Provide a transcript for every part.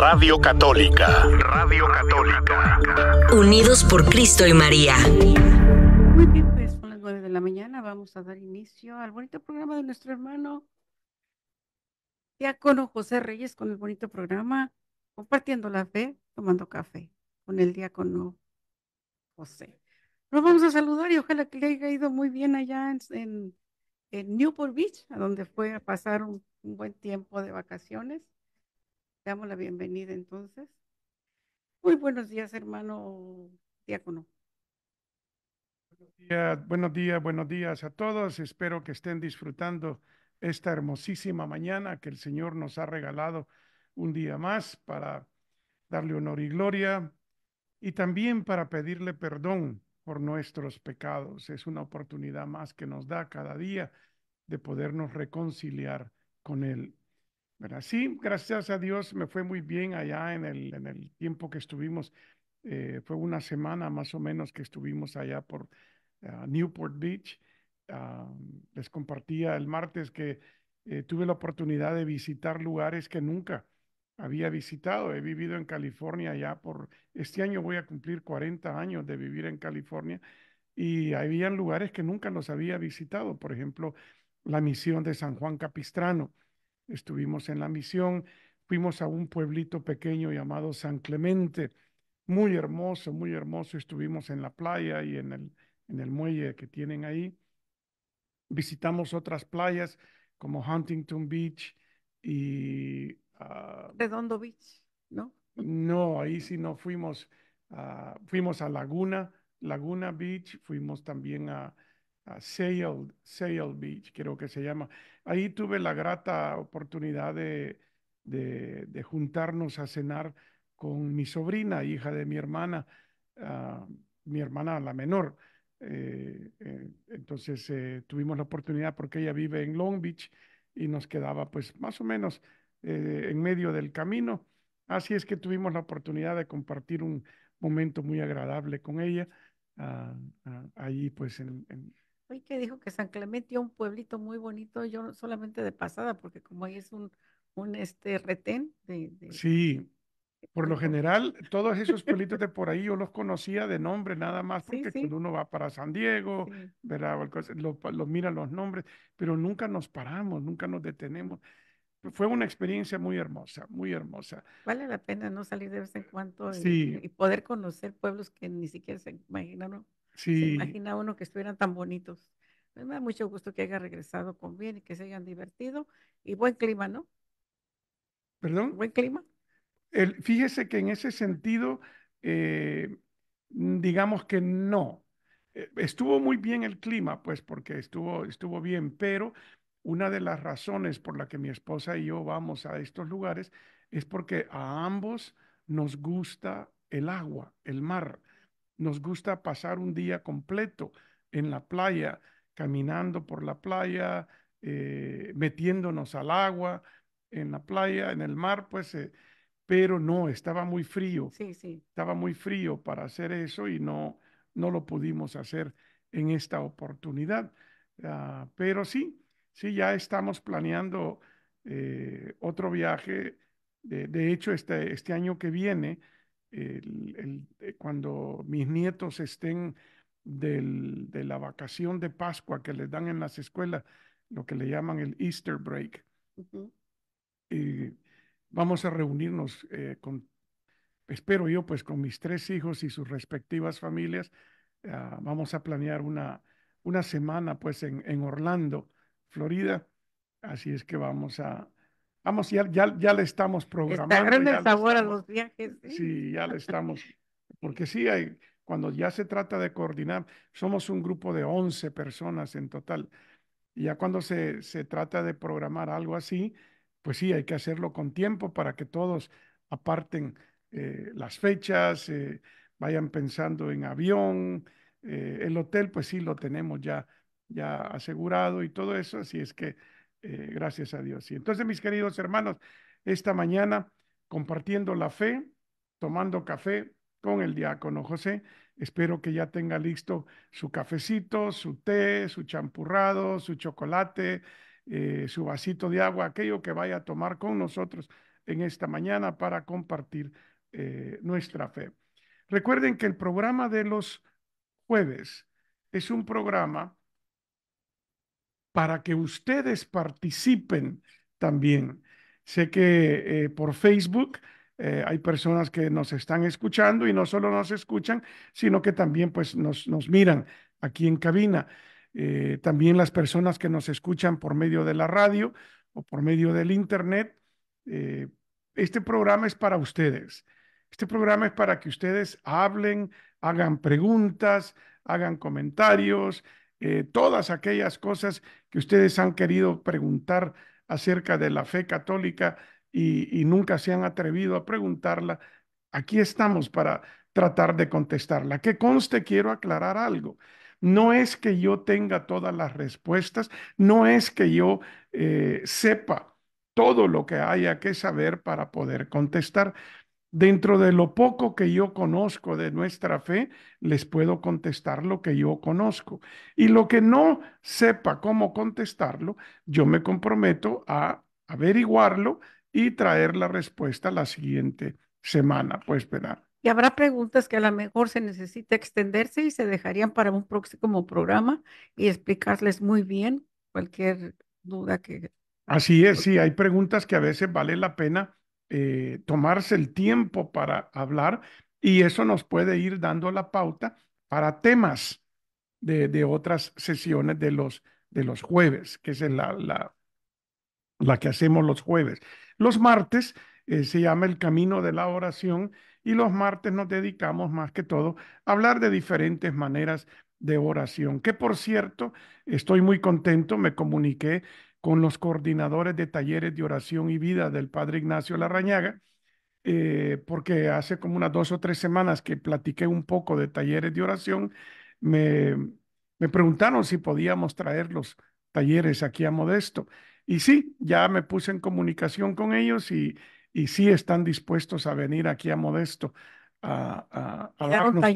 Radio Católica. Radio Católica. Unidos por Cristo y María. Muy bien, pues son las 9:00 a.m. Vamos a dar inicio al bonito programa de nuestro hermano Diácono José Reyes con el bonito programa Compartiendo la Fe, Tomando Café, con el Diácono José. Nos vamos a saludar y ojalá que le haya ido muy bien allá en Newport Beach, a donde fue a pasar un buen tiempo de vacaciones. Le damos la bienvenida entonces. Muy buenos días, hermano Diácono. Buenos días a todos. Espero que estén disfrutando esta hermosísima mañana que el Señor nos ha regalado un día más para darle honor y gloria y también para pedirle perdón por nuestros pecados. Es una oportunidad más que nos da cada día de podernos reconciliar con Él. ¿Verdad? Sí, gracias a Dios me fue muy bien allá en el tiempo que estuvimos. Fue una semana más o menos que estuvimos allá por Newport Beach. Les compartía el martes que tuve la oportunidad de visitar lugares que nunca había visitado. He vivido en California ya este año voy a cumplir 40 años de vivir en California y había lugares que nunca los había visitado. Por ejemplo, la misión de San Juan Capistrano. Estuvimos en la misión, fuimos a un pueblito pequeño llamado San Clemente, muy hermoso, muy hermoso. Estuvimos en la playa y en el muelle que tienen ahí. Visitamos otras playas como Huntington Beach y... Redondo Beach, ¿no? No, ahí sí no fuimos. Fuimos a Laguna Beach, fuimos también a Sail Beach, creo que se llama. Ahí tuve la grata oportunidad de juntarnos a cenar con mi sobrina, hija de mi hermana la menor. Entonces tuvimos la oportunidad porque ella vive en Long Beach y nos quedaba pues más o menos en medio del camino. Así es que tuvimos la oportunidad de compartir un momento muy agradable con ella allí pues en Oye, que dijo que San Clemente es un pueblito muy bonito, yo solamente de pasada, porque como ahí es un retén. Sí, por lo general, todos esos pueblitos de por ahí yo los conocía de nombre nada más, porque cuando uno va para San Diego, sí, ¿verdad? Los mira los nombres, pero nunca nos paramos, nunca nos detenemos. Fue una experiencia muy hermosa, muy hermosa. Vale la pena no salir de vez en cuando y poder conocer pueblos que ni siquiera se imaginaron. Sí. Se imagina uno que estuvieran tan bonitos. Me da mucho gusto que haya regresado con bien y que se hayan divertido. Y buen clima, ¿no? ¿Perdón? Buen clima. Fíjese que en ese sentido, digamos que no. Estuvo muy bien el clima, pues, porque estuvo bien, pero una de las razones por la que mi esposa y yo vamos a estos lugares es porque a ambos nos gusta el agua, el mar. Nos gusta pasar un día completo en la playa, caminando por la playa, metiéndonos al agua, en la playa, en el mar, pues, pero no, estaba muy frío. Sí, sí. Estaba muy frío para hacer eso y no lo pudimos hacer en esta oportunidad. Pero sí, ya estamos planeando otro viaje. De hecho, este año que viene, cuando mis nietos estén de la vacación de Pascua que les dan en las escuelas, lo que le llaman el Easter break. Uh-huh. Y vamos a reunirnos espero yo, pues con mis 3 hijos y sus respectivas familias. Vamos a planear una semana pues en Orlando, Florida. Así es que vamos, ya le estamos programando. Está grande el sabor a los viajes. Sí, ya le estamos. Porque sí, cuando ya se trata de coordinar, somos un grupo de 11 personas en total. Y ya cuando se trata de programar algo así, pues sí, hay que hacerlo con tiempo para que todos aparten las fechas, vayan pensando en avión, el hotel, pues sí, lo tenemos ya asegurado y todo eso. Así es que gracias a Dios. Y entonces, mis queridos hermanos, esta mañana compartiendo la fe, tomando café con el Diácono José. Espero que ya tenga listo su cafecito, su té, su champurrado, su chocolate, su vasito de agua, aquello que vaya a tomar con nosotros en esta mañana para compartir nuestra fe. Recuerden que el programa de los jueves es un programa para que ustedes participen también. Sé que por Facebook hay personas que nos están escuchando y no solo nos escuchan, sino que también pues, nos miran aquí en cabina. También las personas que nos escuchan por medio de la radio o por medio del internet. Este programa es para ustedes. Este programa es para que ustedes hablen, hagan preguntas, hagan comentarios, todas aquellas cosas que ustedes han querido preguntar acerca de la fe católica y nunca se han atrevido a preguntarla. Aquí estamos para tratar de contestarla. Que conste, quiero aclarar algo. No es que yo tenga todas las respuestas, no es que yo sepa todo lo que haya que saber para poder contestar. Dentro de lo poco que yo conozco de nuestra fe, les puedo contestar lo que yo conozco. Y lo que no sepa cómo contestarlo, yo me comprometo a averiguarlo y traer la respuesta la siguiente semana. Pues, ¿verdad? Y habrá preguntas que a lo mejor se necesita extenderse y se dejarían para un próximo programa y explicarles muy bien cualquier duda que... Así es, sí, hay preguntas que a veces vale la pena tomarse el tiempo para hablar y eso nos puede ir dando la pauta para temas de otras sesiones de los jueves, que es la que hacemos los jueves. Los martes se llama El Camino de la Oración y los martes nos dedicamos más que todo a hablar de diferentes maneras de oración, que por cierto, estoy muy contento, me comuniqué con los coordinadores de talleres de oración y vida del Padre Ignacio Larrañaga, porque hace como unas 2 o 3 semanas que platiqué un poco de talleres de oración, me preguntaron si podíamos traer los talleres aquí a Modesto. Y sí, ya me puse en comunicación con ellos y sí están dispuestos a venir aquí a Modesto a darnos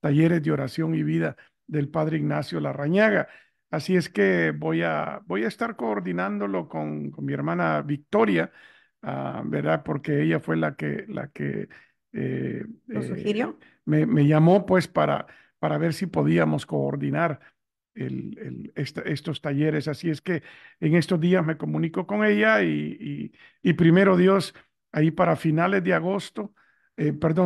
talleres de oración y vida del Padre Ignacio Larrañaga. Así es que voy a estar coordinándolo con mi hermana Victoria, ¿verdad? Porque ella fue la que ¿lo sugirió? Me llamó pues para ver si podíamos coordinar estos talleres. Así es que en estos días me comunico con ella y primero Dios, ahí para finales de agosto,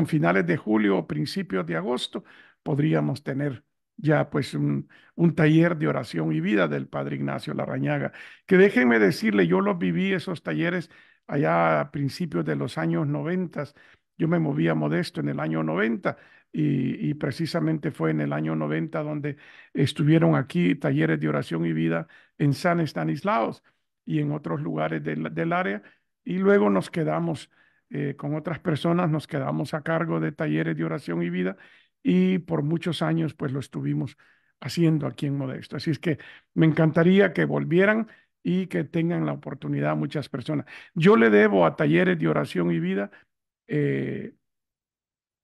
finales de julio o principios de agosto, podríamos tener ya pues un taller de oración y vida del Padre Ignacio Larrañaga, que déjenme decirle, yo los viví esos talleres allá a principios de los años 90, yo me moví a Modesto en el año 90 y precisamente fue en el año 90 donde estuvieron aquí talleres de oración y vida en San Stanislaus y en otros lugares del área y luego nos quedamos con otras personas, nos quedamos a cargo de talleres de oración y vida y por muchos años pues lo estuvimos haciendo aquí en Modesto. Así es que me encantaría que volvieran y que tengan la oportunidad muchas personas. Yo le debo a talleres de oración y vida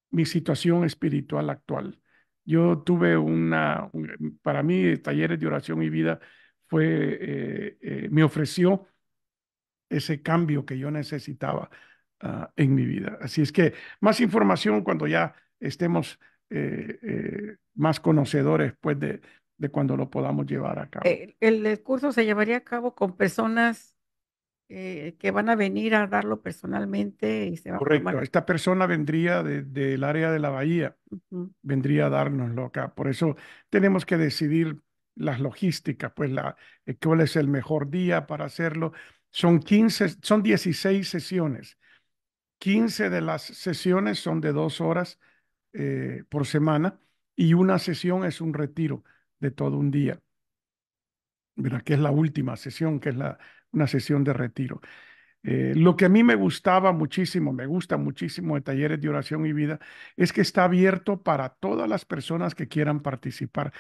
mi situación espiritual actual. Yo tuve para mí talleres de oración y vida me ofreció ese cambio que yo necesitaba en mi vida. Así es que más información cuando ya estemos más conocedores pues, de cuando lo podamos llevar a cabo. El curso se llevaría a cabo con personas que van a venir a darlo personalmente. Y se va correcto, a formar. Esta persona vendría del área de la bahía, vendría a dárnoslo acá. Por eso tenemos que decidir las logísticas, pues cuál es el mejor día para hacerlo. Son 16 sesiones. 15 de las sesiones son de 2 horas por semana y una sesión es un retiro de todo un día. Mira, que es la última sesión, que es una sesión de retiro. Lo que a mí me gusta muchísimo de Talleres de Oración y Vida, es que está abierto para todas las personas que quieran participar.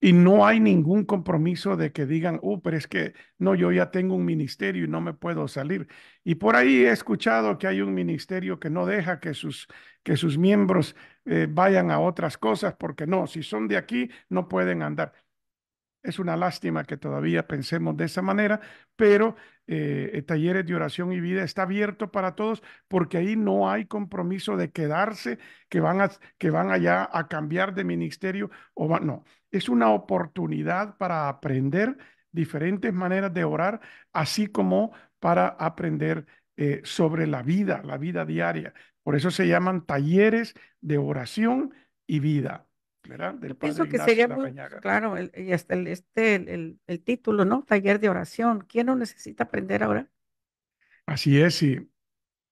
Y no hay ningún compromiso de que digan, pero es que no, yo ya tengo un ministerio y no me puedo salir. Y por ahí he escuchado que hay un ministerio que no deja que sus miembros vayan a otras cosas, porque no, si son de aquí, no pueden andar. Es una lástima que todavía pensemos de esa manera, pero Talleres de Oración y Vida está abierto para todos, porque ahí no hay compromiso de quedarse, que van allá a cambiar de ministerio, no, es una oportunidad para aprender diferentes maneras de orar, así como para aprender sobre la vida diaria. Por eso se llaman Talleres de Oración y Vida. ¿Verdad? Del Padre Ignacio Larrañaga. Yo pienso que sería muy claro, el título, ¿no? Taller de oración. ¿Quién no necesita aprender a orar? Así es, sí.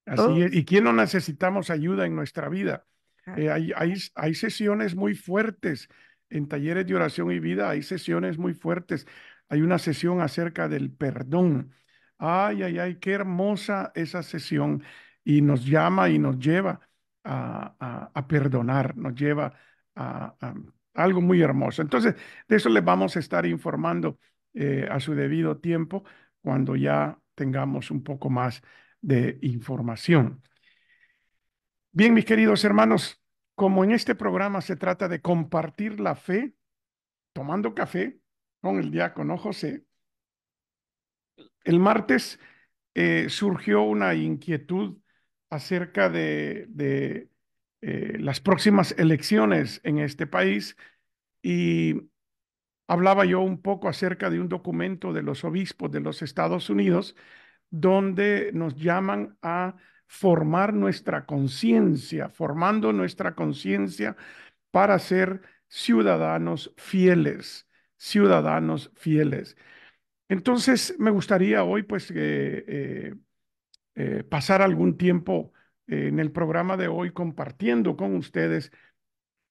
Así es. ¿Y quién no necesitamos ayuda en nuestra vida? Hay sesiones muy fuertes en Talleres de Oración y Vida, hay sesiones muy fuertes. Hay una sesión acerca del perdón. Ay, ay, ay, qué hermosa esa sesión. Y nos llama y nos lleva a perdonar, nos lleva a algo muy hermoso. Entonces, de eso les vamos a estar informando a su debido tiempo, cuando ya tengamos un poco más de información. Bien, mis queridos hermanos, como en este programa se trata de compartir la fe, tomando café con el diácono José, el martes surgió una inquietud acerca de las próximas elecciones en este país, y hablaba yo un poco acerca de un documento de los obispos de los Estados Unidos donde nos llaman a formar nuestra conciencia, formando nuestra conciencia para ser ciudadanos fieles, ciudadanos fieles. Entonces me gustaría hoy pues pasar algún tiempo en el programa de hoy compartiendo con ustedes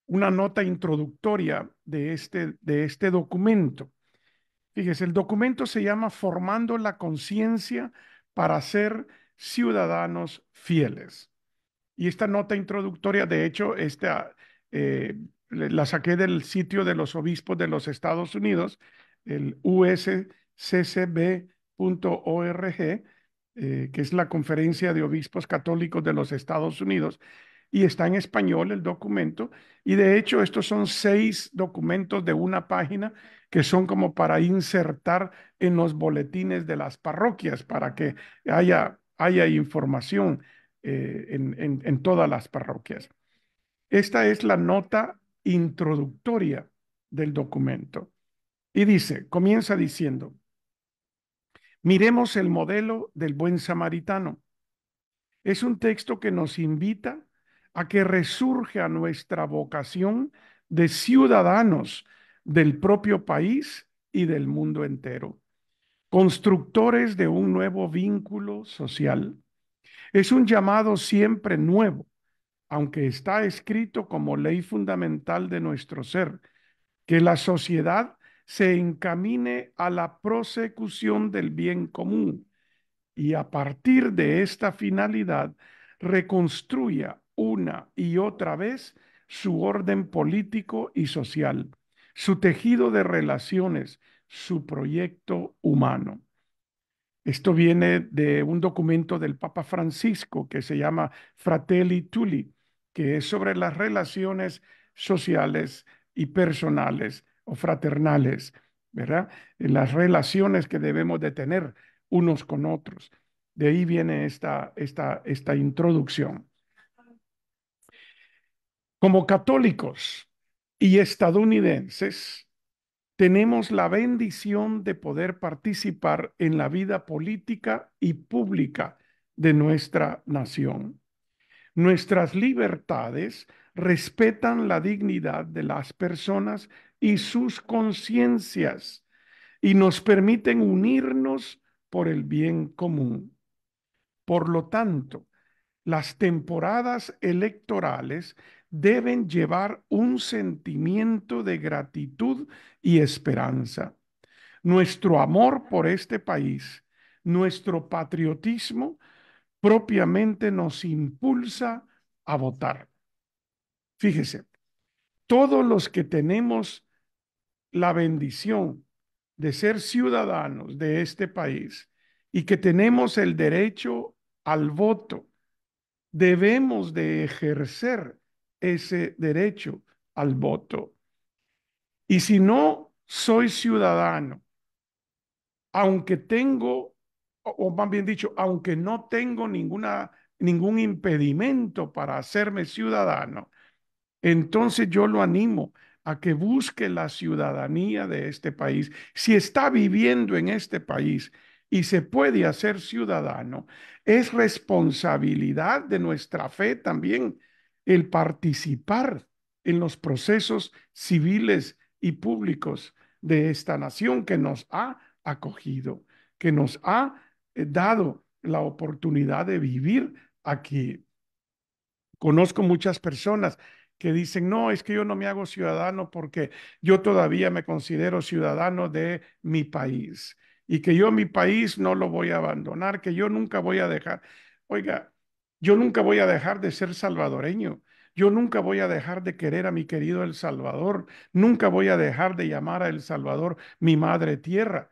una nota introductoria de este documento. Fíjese, el documento se llama Formando la Conciencia para Ser Ciudadanos Fieles. Y esta nota introductoria, de hecho, la saqué del sitio de los obispos de los Estados Unidos, el usccb.org, que es la Conferencia de Obispos Católicos de los Estados Unidos, y está en español el documento, y de hecho estos son 6 documentos de una página que son como para insertar en los boletines de las parroquias, para que haya información en todas las parroquias. Esta es la nota introductoria del documento, y comienza diciendo: miremos el modelo del buen samaritano. Es un texto que nos invita a que resurja nuestra vocación de ciudadanos del propio país y del mundo entero, constructores de un nuevo vínculo social. Es un llamado siempre nuevo, aunque está escrito como ley fundamental de nuestro ser, que la sociedad se encamine a la prosecución del bien común y a partir de esta finalidad reconstruya una y otra vez su orden político y social, su tejido de relaciones, su proyecto humano. Esto viene de un documento del Papa Francisco que se llama Fratelli Tutti, que es sobre las relaciones sociales y personales o fraternales, ¿verdad? En las relaciones que debemos de tener unos con otros. De ahí viene esta introducción. Como católicos y estadounidenses, tenemos la bendición de poder participar en la vida política y pública de nuestra nación. Nuestras libertades respetan la dignidad de las personas y sus conciencias, y nos permiten unirnos por el bien común. Por lo tanto, las temporadas electorales deben llevar un sentimiento de gratitud y esperanza. Nuestro amor por este país, nuestro patriotismo, propiamente nos impulsa a votar. Fíjese, todos los que tenemos la bendición de ser ciudadanos de este país y que tenemos el derecho al voto, debemos de ejercer ese derecho al voto. Y si no soy ciudadano, aunque tengo, o más bien dicho, aunque no tengo ningún impedimento para hacerme ciudadano, entonces yo lo animo a que busque la ciudadanía de este país. Si está viviendo en este país y se puede hacer ciudadano, es responsabilidad de nuestra fe también el participar en los procesos civiles y públicos de esta nación que nos ha acogido, que nos ha dado la oportunidad de vivir aquí. Conozco muchas personas que dicen, no, es que yo no me hago ciudadano porque yo todavía me considero ciudadano de mi país y que yo mi país no lo voy a abandonar, que yo nunca voy a dejar. Oiga, yo nunca voy a dejar de ser salvadoreño. Yo nunca voy a dejar de querer a mi querido El Salvador. Nunca voy a dejar de llamar a El Salvador mi madre tierra.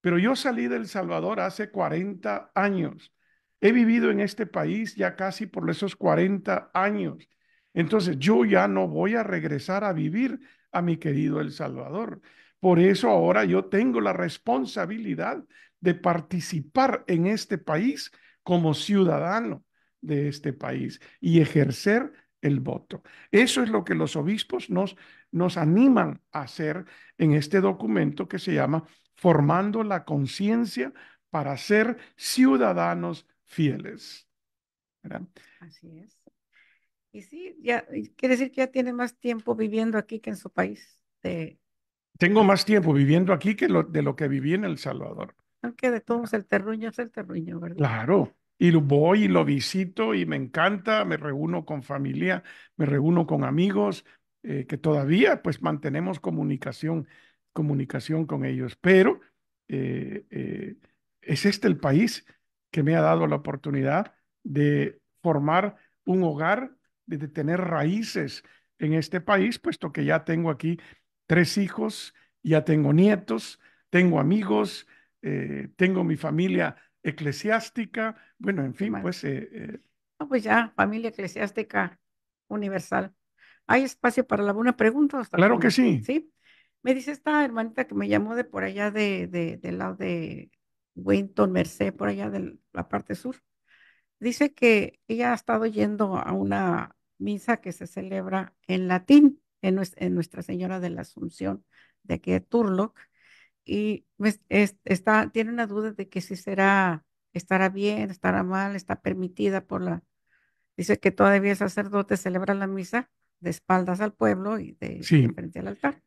Pero yo salí de El Salvador hace 40 años. He vivido en este país ya casi por esos 40 años. Entonces yo ya no voy a regresar a vivir a mi querido El Salvador. Por eso ahora yo tengo la responsabilidad de participar en este país como ciudadano de este país y ejercer el voto. Eso es lo que los obispos nos animan a hacer en este documento que se llama Formando la Conciencia para Ser Ciudadanos Fieles. ¿Verdad? Así es. Y sí, ya quiere decir que ya tiene más tiempo viviendo aquí que en su país. Tengo más tiempo viviendo aquí que de lo que viví en El Salvador. Aunque de todos el terruño, ¿verdad? Claro. Y voy y lo visito y me encanta, me reúno con familia, me reúno con amigos que todavía pues mantenemos comunicación con ellos. Pero es este el país que me ha dado la oportunidad de formar un hogar, de tener raíces en este país, puesto que ya tengo aquí 3 hijos, ya tengo nietos, tengo amigos, tengo mi familia eclesiástica, bueno, en fin, pues... No, pues ya, familia eclesiástica universal. ¿Hay espacio para alguna pregunta? Claro que sí. Sí. Me dice esta hermanita que me llamó de por allá del lado de Winton, Merced, por allá de la parte sur. Dice que ella ha estado yendo a una misa que se celebra en latín, en Nuestra Señora de la Asunción, de aquí de Turlock, y tiene una duda de que si estará bien, estará mal, está permitida por la... Dice que todavía el sacerdote celebra la misa de espaldas al pueblo y de frente al altar.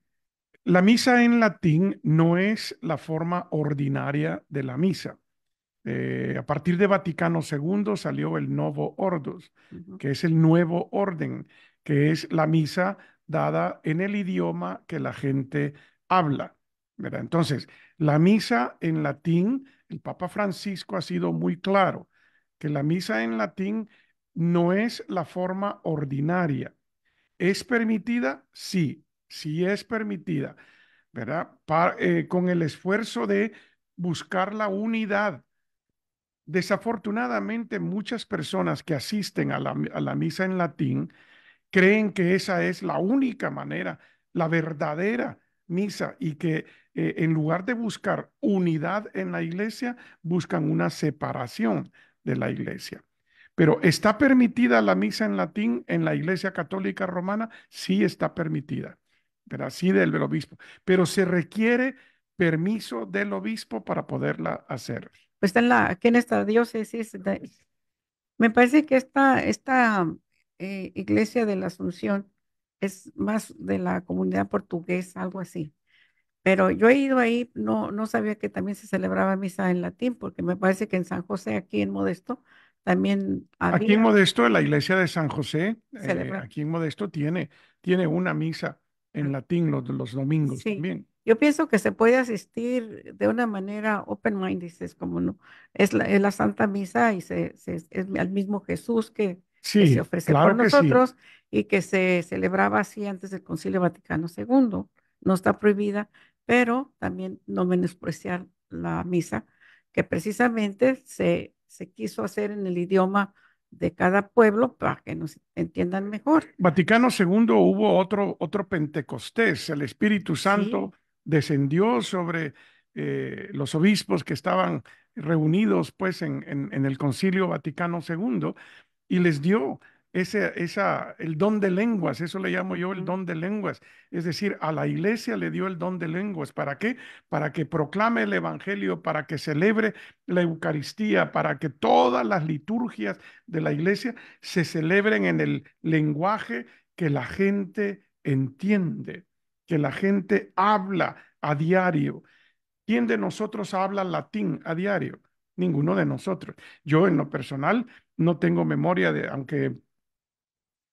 La misa en latín no es la forma ordinaria de la misa. A partir de Vaticano II salió el Novo Ordos, que es el nuevo orden, que es la misa dada en el idioma que la gente habla, ¿verdad? Entonces, la misa en latín, el Papa Francisco ha sido muy claro, que la misa en latín no es la forma ordinaria. ¿Es permitida? Sí, sí es permitida, ¿verdad? Con el esfuerzo de buscar la unidad. Desafortunadamente, muchas personas que asisten a la misa en latín creen que esa es la única manera, la verdadera misa, y que en lugar de buscar unidad en la iglesia, buscan una separación de la iglesia. Pero ¿está permitida la misa en latín en la Iglesia Católica Romana? Sí está permitida, pero así del obispo. Pero se requiere permiso del obispo para poderla hacer. Pues está aquí en esta diócesis, me parece que esta iglesia de la Asunción es más de la comunidad portuguesa, algo así. Pero yo he ido ahí, no sabía que también se celebraba misa en latín, porque me parece que en San José, aquí en Modesto, también había... Aquí en Modesto, en la iglesia de San José, aquí en Modesto tiene una misa en latín los domingos también. Yo pienso que se puede asistir de una manera open-minded, es como no. Es la Santa Misa y es el mismo Jesús que se ofrece claro por nosotros y que se celebraba así antes del Concilio Vaticano II. No está prohibida, pero también no menospreciar la misa, que precisamente se quiso hacer en el idioma de cada pueblo para que nos entiendan mejor. Vaticano II hubo otro Pentecostés, el Espíritu Santo descendió sobre los obispos que estaban reunidos pues en el Concilio Vaticano II y les dio el don de lenguas. Eso le llamo yo el don de lenguas, es decir, a la iglesia le dio el don de lenguas. ¿Para qué? Para que proclame el evangelio, para que celebre la Eucaristía, para que todas las liturgias de la iglesia se celebren en el lenguaje que la gente entiende, que la gente habla a diario. ¿Quién de nosotros habla latín a diario? Ninguno de nosotros. Yo en lo personal no tengo memoria de, aunque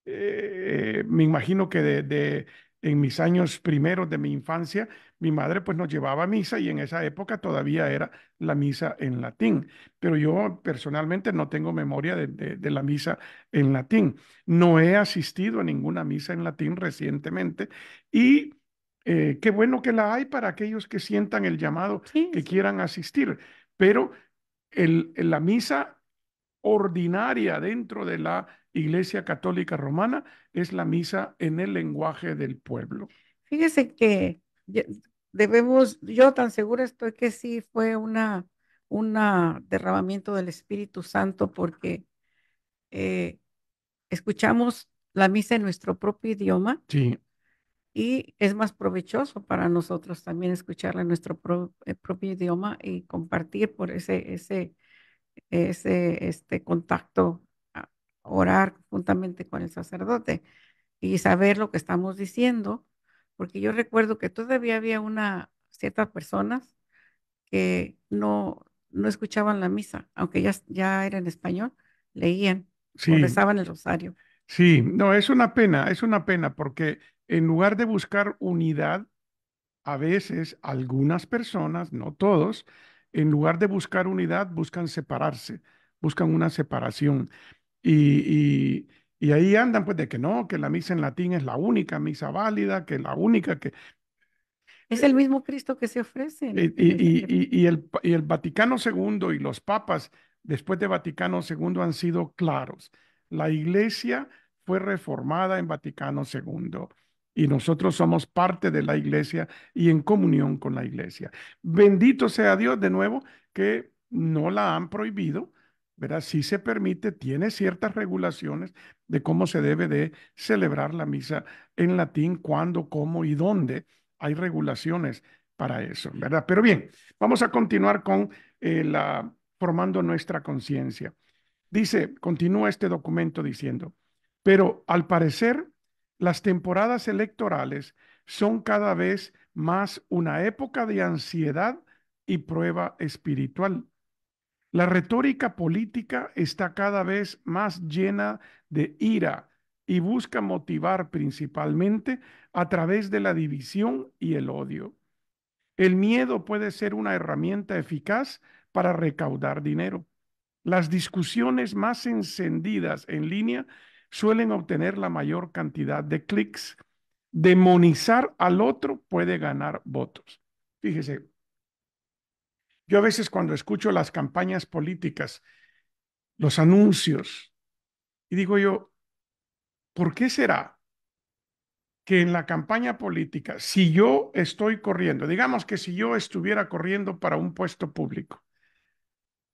me imagino que en mis años primeros de mi infancia, mi madre pues nos llevaba a misa y en esa época todavía era la misa en latín. Pero yo personalmente no tengo memoria de la misa en latín. No he asistido a ninguna misa en latín recientemente y qué bueno que la hay para aquellos que sientan el llamado, sí, que quieran asistir. Pero la misa ordinaria dentro de la Iglesia Católica Romana es la misa en el lenguaje del pueblo. Fíjese que yo tan segura estoy que sí fue una derramamiento del Espíritu Santo, porque escuchamos la misa en nuestro propio idioma, sí, y es más provechoso para nosotros también escucharla en nuestro propio idioma y compartir por ese contacto, orar juntamente con el sacerdote y saber lo que estamos diciendo, porque yo recuerdo que todavía había ciertas personas que no escuchaban la misa, aunque ya era en español, leían, sí, o rezaban el rosario. Sí, no, es una pena, porque en lugar de buscar unidad, a veces algunas personas, no todos, en lugar de buscar unidad, buscan separarse, buscan una separación. Y ahí andan pues de que no, que la misa en latín es la única misa válida, que la única que... Es el mismo Cristo que se ofrece. Y el Vaticano II y los papas después de Vaticano II han sido claros. La iglesia fue reformada en Vaticano II y nosotros somos parte de la iglesia y en comunión con la iglesia. Bendito sea Dios de nuevo que no la han prohibido, ¿verdad? Sí se permite, tiene ciertas regulaciones de cómo se debe de celebrar la misa en latín, cuándo, cómo y dónde. Hay regulaciones para eso, ¿verdad? Pero bien, vamos a continuar con formando nuestra conciencia. Dice, continúa este documento diciendo, pero al parecer las temporadas electorales son cada vez más una época de ansiedad y prueba espiritual. La retórica política está cada vez más llena de ira y busca motivar principalmente a través de la división y el odio. El miedo puede ser una herramienta eficaz para recaudar dinero. Las discusiones más encendidas en línea suelen obtener la mayor cantidad de clics. Demonizar al otro puede ganar votos. Fíjese. Yo a veces cuando escucho las campañas políticas, los anuncios, y digo yo, ¿por qué será que en la campaña política, si yo estoy corriendo, digamos que si yo estuviera corriendo para un puesto público,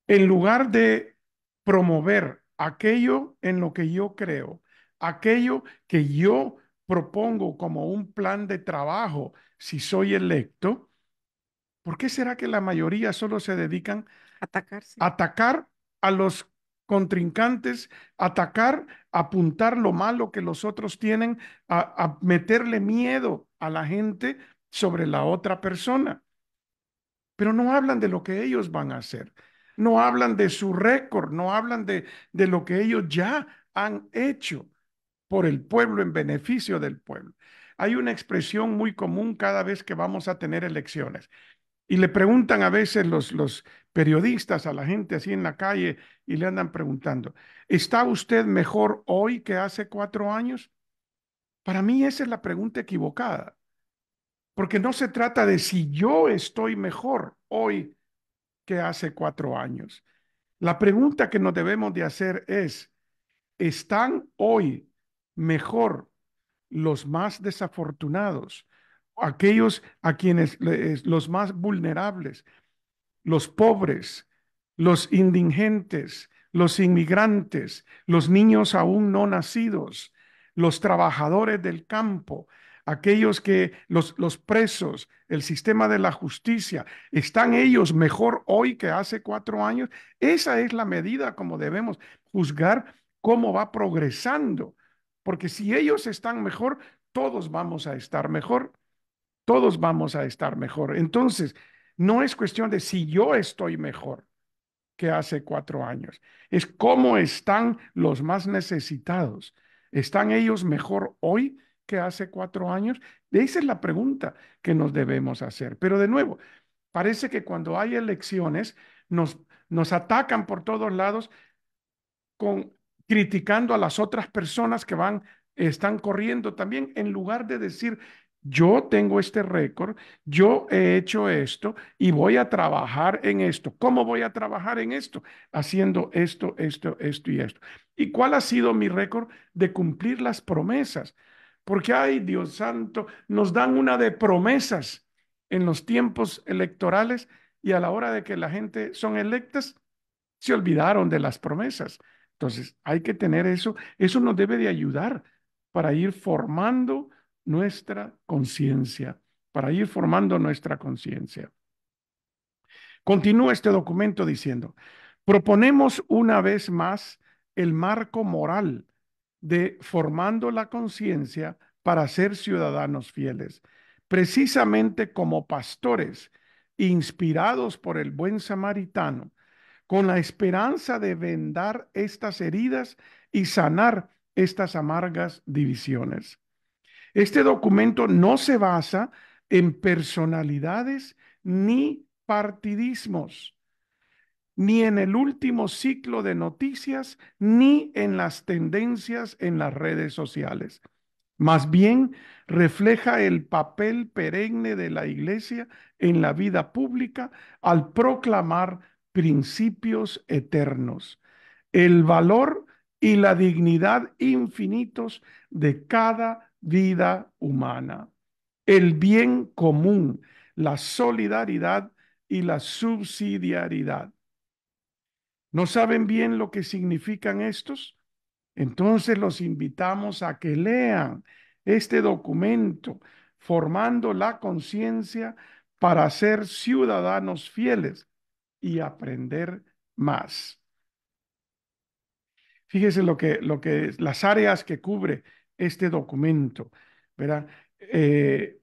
en lugar de promover aquello en lo que yo creo, aquello que yo propongo como un plan de trabajo, si soy electo, ¿por qué será que la mayoría solo se dedican a atacar a los contrincantes, atacar, apuntar lo malo que los otros tienen, a meterle miedo a la gente sobre la otra persona? Pero no hablan de lo que ellos van a hacer, no hablan de su récord, no hablan de lo que ellos ya han hecho por el pueblo, en beneficio del pueblo. Hay una expresión muy común cada vez que vamos a tener elecciones. Y le preguntan a veces los periodistas a la gente así en la calle y le andan preguntando, ¿está usted mejor hoy que hace 4 años? Para mí esa es la pregunta equivocada, porque no se trata de si yo estoy mejor hoy que hace 4 años. La pregunta que nos debemos de hacer es, ¿están hoy mejor los más desafortunados, aquellos a quienes los más vulnerables, los pobres, los indigentes, los inmigrantes, los niños aún no nacidos, los trabajadores del campo, aquellos que los presos, el sistema de la justicia, ¿están ellos mejor hoy que hace 4 años? Esa es la medida como debemos juzgar cómo va progresando, porque si ellos están mejor, todos vamos a estar mejor, todos vamos a estar mejor. Entonces, no es cuestión de si yo estoy mejor que hace 4 años, es cómo están los más necesitados. ¿Están ellos mejor hoy que hace 4 años? Esa es la pregunta que nos debemos hacer. Pero de nuevo, parece que cuando hay elecciones nos atacan por todos lados criticando a las otras personas que están corriendo también, en lugar de decir: yo tengo este récord, yo he hecho esto y voy a trabajar en esto. ¿Cómo voy a trabajar en esto? Haciendo esto, esto, esto y esto. ¿Y cuál ha sido mi récord de cumplir las promesas? Porque, ay, Dios santo, nos dan una de promesas en los tiempos electorales y a la hora de que la gente son electas, se olvidaron de las promesas. Entonces, hay que tener eso. Eso nos debe de ayudar para ir formando nuestra conciencia, para ir formando nuestra conciencia. Continúa este documento diciendo: proponemos una vez más el marco moral de formando la conciencia para ser ciudadanos fieles, precisamente como pastores inspirados por el buen samaritano, con la esperanza de vendar estas heridas y sanar estas amargas divisiones. Este documento no se basa en personalidades ni partidismos, ni en el último ciclo de noticias, ni en las tendencias en las redes sociales. Más bien, refleja el papel perenne de la Iglesia en la vida pública al proclamar principios eternos, el valor y la dignidad infinitos de cada vida humana, el bien común, la solidaridad y la subsidiariedad. ¿No saben bien lo que significan estos? Entonces los invitamos a que lean este documento, formando la conciencia para ser ciudadanos fieles y aprender más. Fíjese lo que es, las áreas que cubre este documento, ¿verdad? El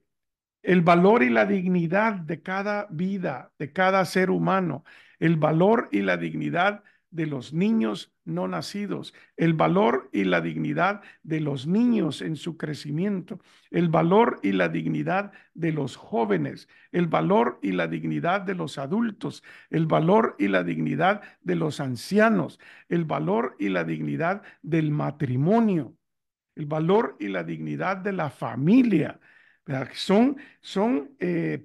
valor y la dignidad de cada vida, de cada ser humano, el valor y la dignidad de los niños no nacidos, el valor y la dignidad de los niños en su crecimiento, el valor y la dignidad de los jóvenes, el valor y la dignidad de los adultos, el valor y la dignidad de los ancianos, el valor y la dignidad del matrimonio, el valor y la dignidad de la familia, ¿verdad? Son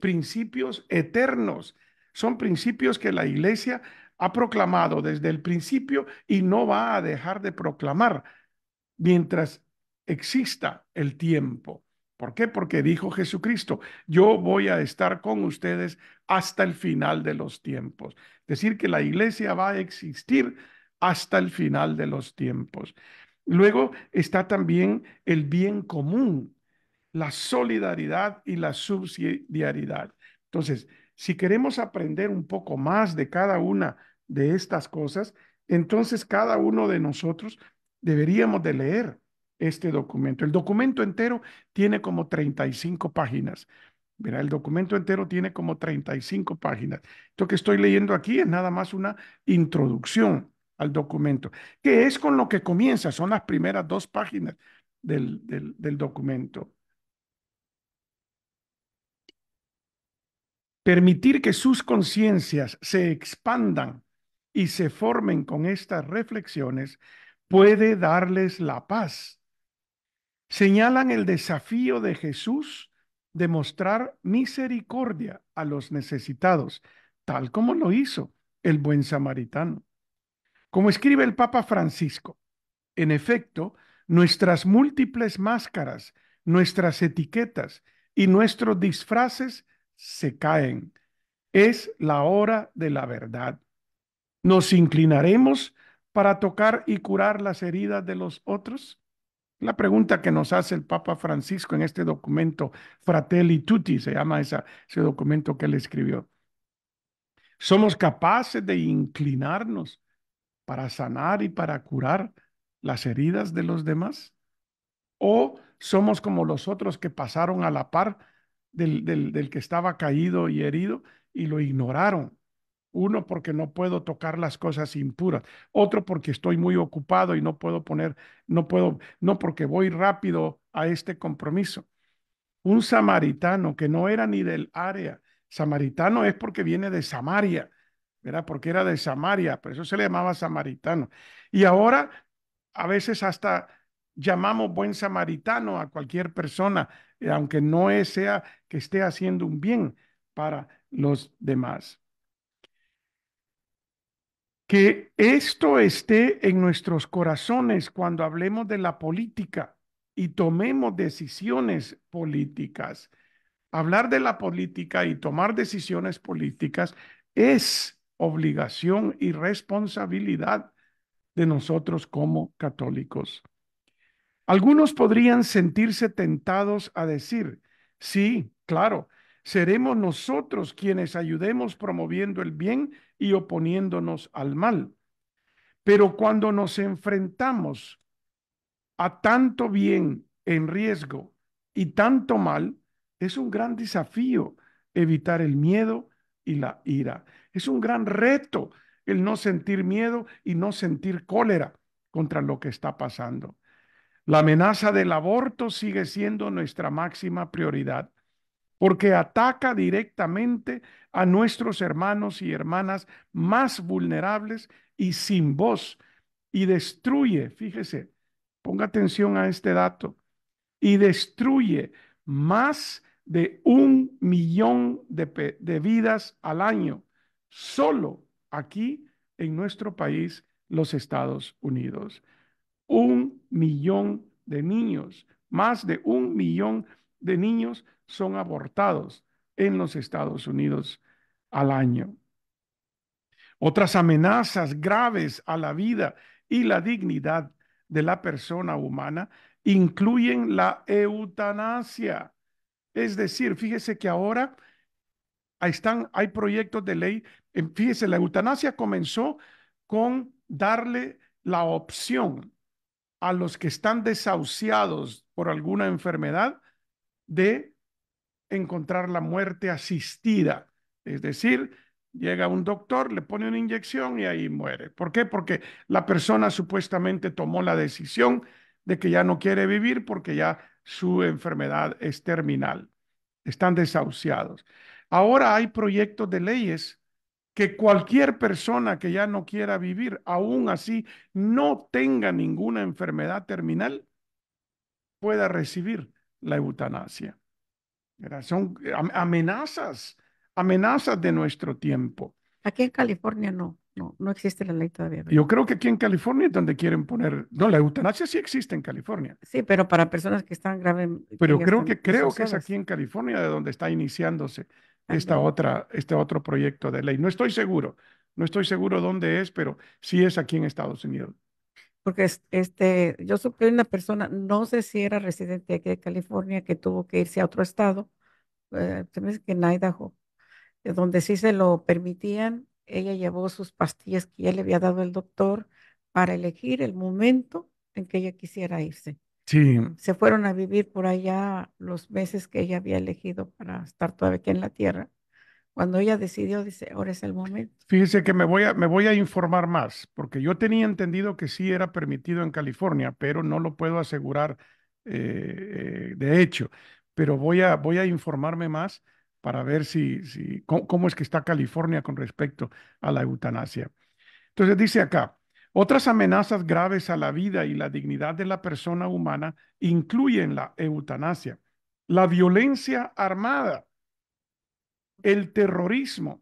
principios eternos, son principios que la Iglesia ha proclamado desde el principio y no va a dejar de proclamar mientras exista el tiempo. ¿Por qué? Porque dijo Jesucristo: yo voy a estar con ustedes hasta el final de los tiempos. Es decir, que la Iglesia va a existir hasta el final de los tiempos. Luego está también el bien común, la solidaridad y la subsidiariedad. Entonces, si queremos aprender un poco más de cada una de estas cosas, entonces cada uno de nosotros deberíamos de leer este documento. El documento entero tiene como 35 páginas. Mira, el documento entero tiene como 35 páginas. Esto que estoy leyendo aquí es nada más una introducción al documento, que es con lo que comienza, son las primeras 2 páginas del documento. Permitir que sus conciencias se expandan y se formen con estas reflexiones puede darles la paz. Señalan el desafío de Jesús de mostrar misericordia a los necesitados, tal como lo hizo el buen samaritano. Como escribe el Papa Francisco, en efecto, nuestras múltiples máscaras, nuestras etiquetas y nuestros disfraces se caen. Es la hora de la verdad. ¿Nos inclinaremos para tocar y curar las heridas de los otros? La pregunta que nos hace el Papa Francisco en este documento, Fratelli Tutti, se llama ese documento que él escribió. ¿Somos capaces de inclinarnos para sanar y para curar las heridas de los demás? ¿O somos como los otros que pasaron a la par del que estaba caído y herido y lo ignoraron? Uno porque no puedo tocar las cosas impuras, otro porque estoy muy ocupado y no puedo poner, no porque voy rápido a este compromiso. Un samaritano que no era ni del área, samaritano es porque viene de Samaria, ¿verdad? Porque era de Samaria, por eso se le llamaba samaritano. Y ahora a veces hasta llamamos buen samaritano a cualquier persona, aunque no sea que esté haciendo un bien para los demás. Que esto esté en nuestros corazones cuando hablemos de la política y tomemos decisiones políticas. Hablar de la política y tomar decisiones políticas es obligación y responsabilidad de nosotros como católicos. Algunos podrían sentirse tentados a decir, sí, claro, seremos nosotros quienes ayudemos promoviendo el bien y oponiéndonos al mal. Pero cuando nos enfrentamos a tanto bien en riesgo y tanto mal, es un gran desafío evitar el miedo y la ira. Es un gran reto el no sentir miedo y no sentir cólera contra lo que está pasando. La amenaza del aborto sigue siendo nuestra máxima prioridad, porque ataca directamente a nuestros hermanos y hermanas más vulnerables y sin voz, y destruye, fíjese, ponga atención a este dato, y destruye más de 1 millón de vidas al año, solo aquí en nuestro país, los Estados Unidos. 1 millón de niños, más de 1 millón de niños son abortados en los Estados Unidos al año. Otras amenazas graves a la vida y la dignidad de la persona humana incluyen la eutanasia. Es decir, fíjese que ahora hay proyectos de ley. Fíjese, la eutanasia comenzó con darle la opción a los que están desahuciados por alguna enfermedad de encontrar la muerte asistida. Es decir, llega un doctor, le pone una inyección y ahí muere. ¿Por qué? Porque la persona supuestamente tomó la decisión de que ya no quiere vivir porque ya su enfermedad es terminal. Están desahuciados. Ahora hay proyectos de leyes que cualquier persona que ya no quiera vivir, aún así no tenga ninguna enfermedad terminal, pueda recibir la eutanasia. Son amenazas de nuestro tiempo. Aquí en California no existe la ley todavía, ¿verdad? Yo creo que aquí en California es donde quieren poner... No, la eutanasia sí existe en California. Sí, pero para personas que están graves... Pero creo que es aquí en California de donde está iniciándose este otro proyecto de ley. No estoy seguro dónde es, pero sí es aquí en Estados Unidos. Porque yo supe una persona, no sé si era residente aquí de California, que tuvo que irse a otro estado, que en Idaho, donde sí se lo permitían. Ella llevó sus pastillas que ya le había dado el doctor para elegir el momento en que ella quisiera irse. Sí. Se fueron a vivir por allá los meses que ella había elegido para estar todavía aquí en la tierra. Cuando ella decidió, dice, ahora es el momento. Fíjese que me voy a informar más, porque yo tenía entendido que sí era permitido en California, pero no lo puedo asegurar de hecho. Pero voy a informarme más para ver cómo es que está California con respecto a la eutanasia. Entonces dice acá, otras amenazas graves a la vida y la dignidad de la persona humana incluyen la eutanasia, la violencia armada, el terrorismo,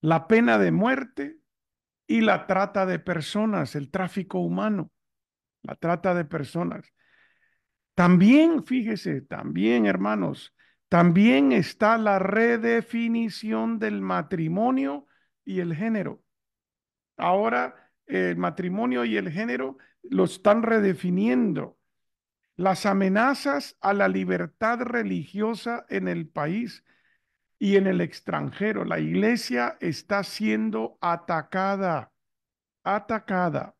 la pena de muerte y la trata de personas, el tráfico humano, la trata de personas. También, fíjese, también, hermanos, también está la redefinición del matrimonio y el género. Ahora el matrimonio y el género lo están redefiniendo. Las amenazas a la libertad religiosa en el país y en el extranjero. La iglesia está siendo atacada, atacada.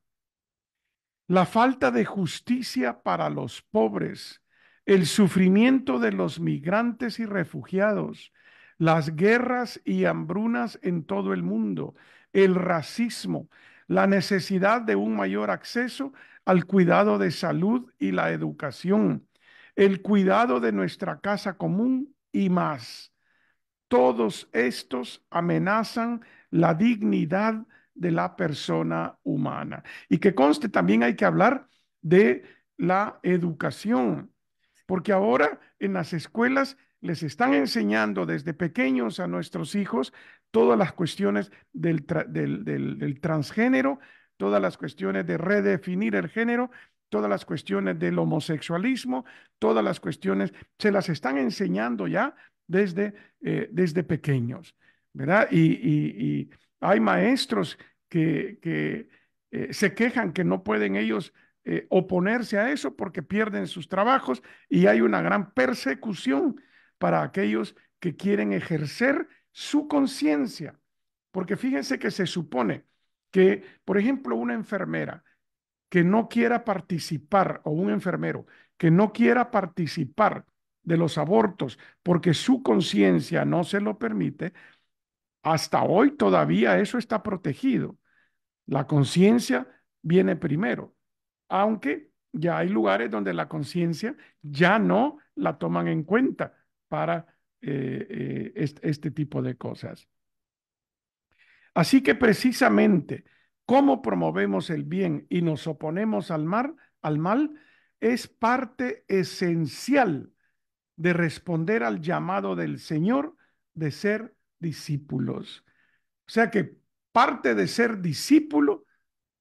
La falta de justicia para los pobres, el sufrimiento de los migrantes y refugiados, las guerras y hambrunas en todo el mundo, el racismo, la necesidad de un mayor acceso al cuidado de salud y la educación, el cuidado de nuestra casa común y más. Todos estos amenazan la dignidad de la persona humana. Y que conste, también hay que hablar de la educación, porque ahora en las escuelas les están enseñando desde pequeños a nuestros hijos todas las cuestiones del transgénero, todas las cuestiones de redefinir el género, todas las cuestiones del homosexualismo, todas las cuestiones, se las están enseñando ya desde pequeños, ¿verdad? Y hay maestros que se quejan que no pueden ellos oponerse a eso porque pierden sus trabajos, y hay una gran persecución para aquellos que quieren ejercer su conciencia. Porque fíjense que se supone que, por ejemplo, una enfermera que no quiera participar, o un enfermero que no quiera participar de los abortos porque su conciencia no se lo permite, hasta hoy todavía eso está protegido. La conciencia viene primero, aunque ya hay lugares donde la conciencia ya no la toman en cuenta para este tipo de cosas. Así que precisamente, cómo promovemos el bien y nos oponemos al mal, es parte esencial de responder al llamado del Señor de ser discípulos. O sea que parte de ser discípulo,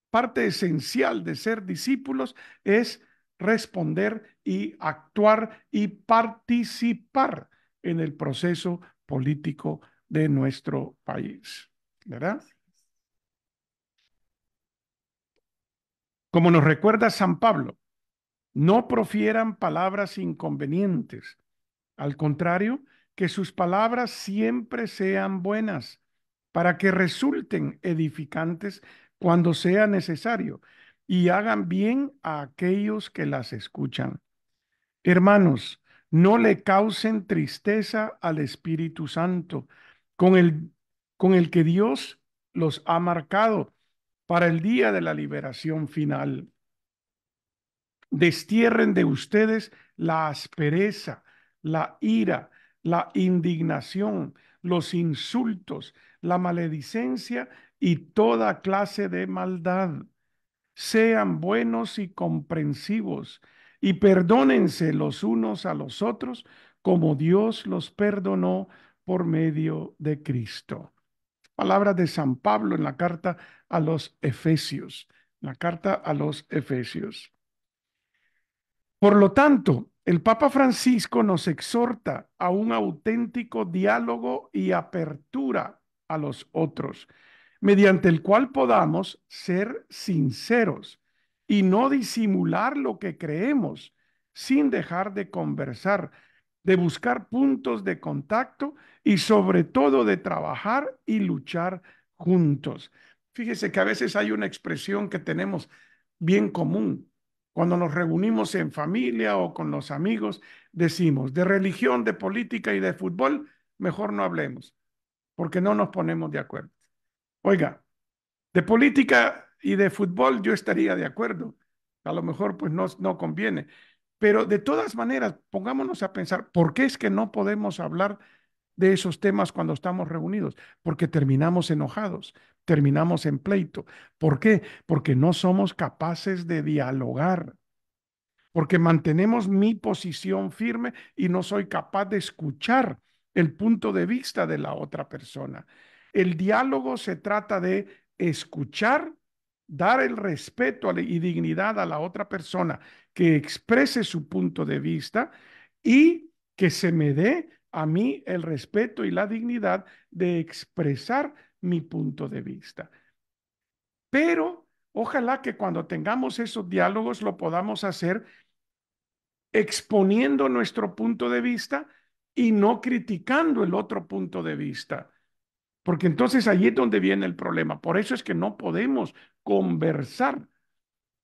parte esencial de ser discípulos es responder y actuar y participar en el proceso político de nuestro país, ¿verdad? Como nos recuerda San Pablo, no profieran palabras inconvenientes. Al contrario, que sus palabras siempre sean buenas, para que resulten edificantes cuando sea necesario y hagan bien a aquellos que las escuchan. Hermanos, no le causen tristeza al Espíritu Santo, con el que Dios los ha marcado para el día de la liberación final. Destierren de ustedes la aspereza, la ira, la indignación, los insultos, la maledicencia y toda clase de maldad. Sean buenos y comprensivos y perdónense los unos a los otros como Dios los perdonó por medio de Cristo. Palabras de San Pablo en la carta a los Efesios. Por lo tanto, el Papa Francisco nos exhorta a un auténtico diálogo y apertura a los otros, mediante el cual podamos ser sinceros y no disimular lo que creemos, sin dejar de conversar, de buscar puntos de contacto y sobre todo de trabajar y luchar juntos. Fíjese que a veces hay una expresión que tenemos bien común. Cuando nos reunimos en familia o con los amigos, decimos, de religión, de política y de fútbol, mejor no hablemos, porque no nos ponemos de acuerdo. Oiga, de política y de fútbol yo estaría de acuerdo, a lo mejor pues no conviene, pero de todas maneras, pongámonos a pensar, ¿por qué es que no podemos hablar de esos temas cuando estamos reunidos? Porque terminamos enojados, terminamos en pleito. ¿Por qué? Porque no somos capaces de dialogar, porque mantenemos mi posición firme y no soy capaz de escuchar el punto de vista de la otra persona. El diálogo se trata de escuchar dar el respeto y dignidad a la otra persona, que exprese su punto de vista y que se me dé a mí el respeto y la dignidad de expresar mi punto de vista. Pero ojalá que cuando tengamos esos diálogos lo podamos hacer exponiendo nuestro punto de vista y no criticando el otro punto de vista. Porque entonces allí es donde viene el problema. Por eso es que no podemos conversar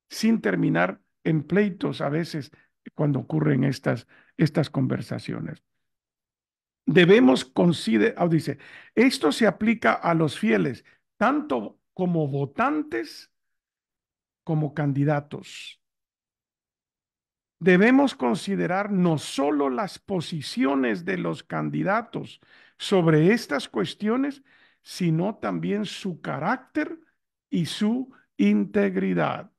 sin terminar en pleitos a veces cuando ocurren estas conversaciones. Debemos considerar, dice, esto se aplica a los fieles, tanto como votantes como candidatos. Debemos considerar no solo las posiciones de los candidatos sobre estas cuestiones, sino también su carácter y su integridad.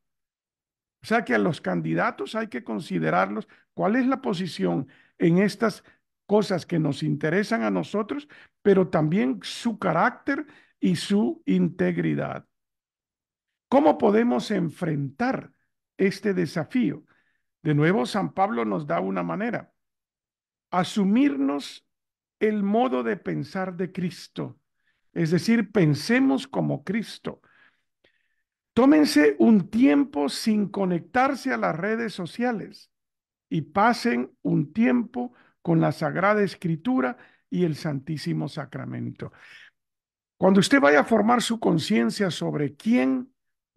O sea que a los candidatos hay que considerarlos cuál es la posición en estas cosas que nos interesan a nosotros, pero también su carácter y su integridad. ¿Cómo podemos enfrentar este desafío? De nuevo, San Pablo nos da una manera: asumirnos el modo de pensar de Cristo, es decir, pensemos como Cristo. Tómense un tiempo sin conectarse a las redes sociales y pasen un tiempo con la Sagrada Escritura y el Santísimo Sacramento. Cuando usted vaya a formar su conciencia sobre quién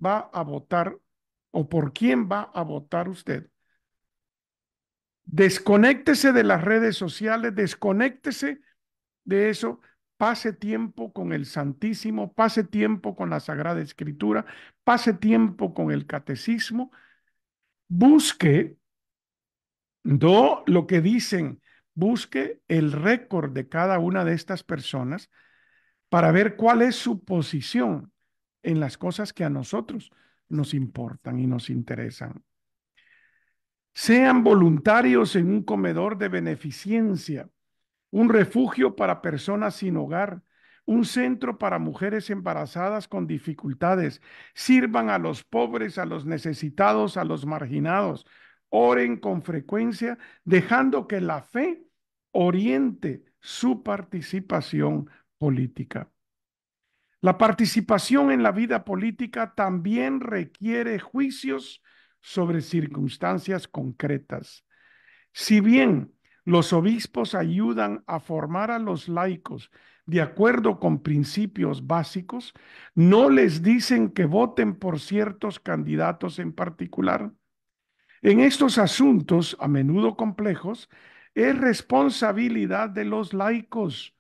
va a votar o por quién va a votar usted, desconéctese de las redes sociales, desconéctese de eso, pase tiempo con el Santísimo, pase tiempo con la Sagrada Escritura, pase tiempo con el Catecismo, busque, no lo que dicen, busque el récord de cada una de estas personas para ver cuál es su posición en las cosas que a nosotros nos importan y nos interesan. Sean voluntarios en un comedor de beneficencia, un refugio para personas sin hogar, un centro para mujeres embarazadas con dificultades. Sirvan a los pobres, a los necesitados, a los marginados. Oren con frecuencia, dejando que la fe oriente su participación política. La participación en la vida política también requiere juicios sobre circunstancias concretas. Si bien los obispos ayudan a formar a los laicos de acuerdo con principios básicos, no les dicen que voten por ciertos candidatos en particular. En estos asuntos, a menudo complejos, es responsabilidad de los laicos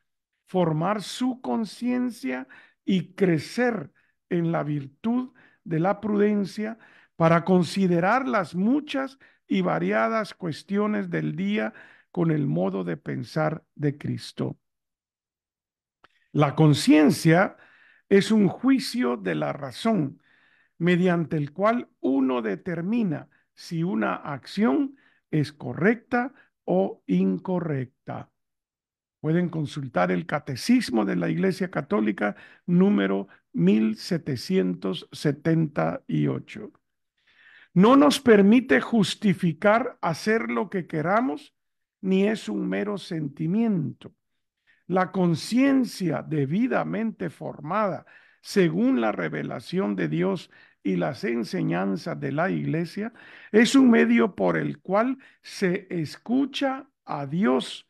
formar su conciencia y crecer en la virtud de la prudencia para considerar las muchas y variadas cuestiones del día con el modo de pensar de Cristo. La conciencia es un juicio de la razón, mediante el cual uno determina si una acción es correcta o incorrecta. Pueden consultar el Catecismo de la Iglesia Católica, número 1778. No nos permite justificar hacer lo que queramos, ni es un mero sentimiento. La conciencia debidamente formada, según la revelación de Dios y las enseñanzas de la Iglesia, es un medio por el cual se escucha a Dios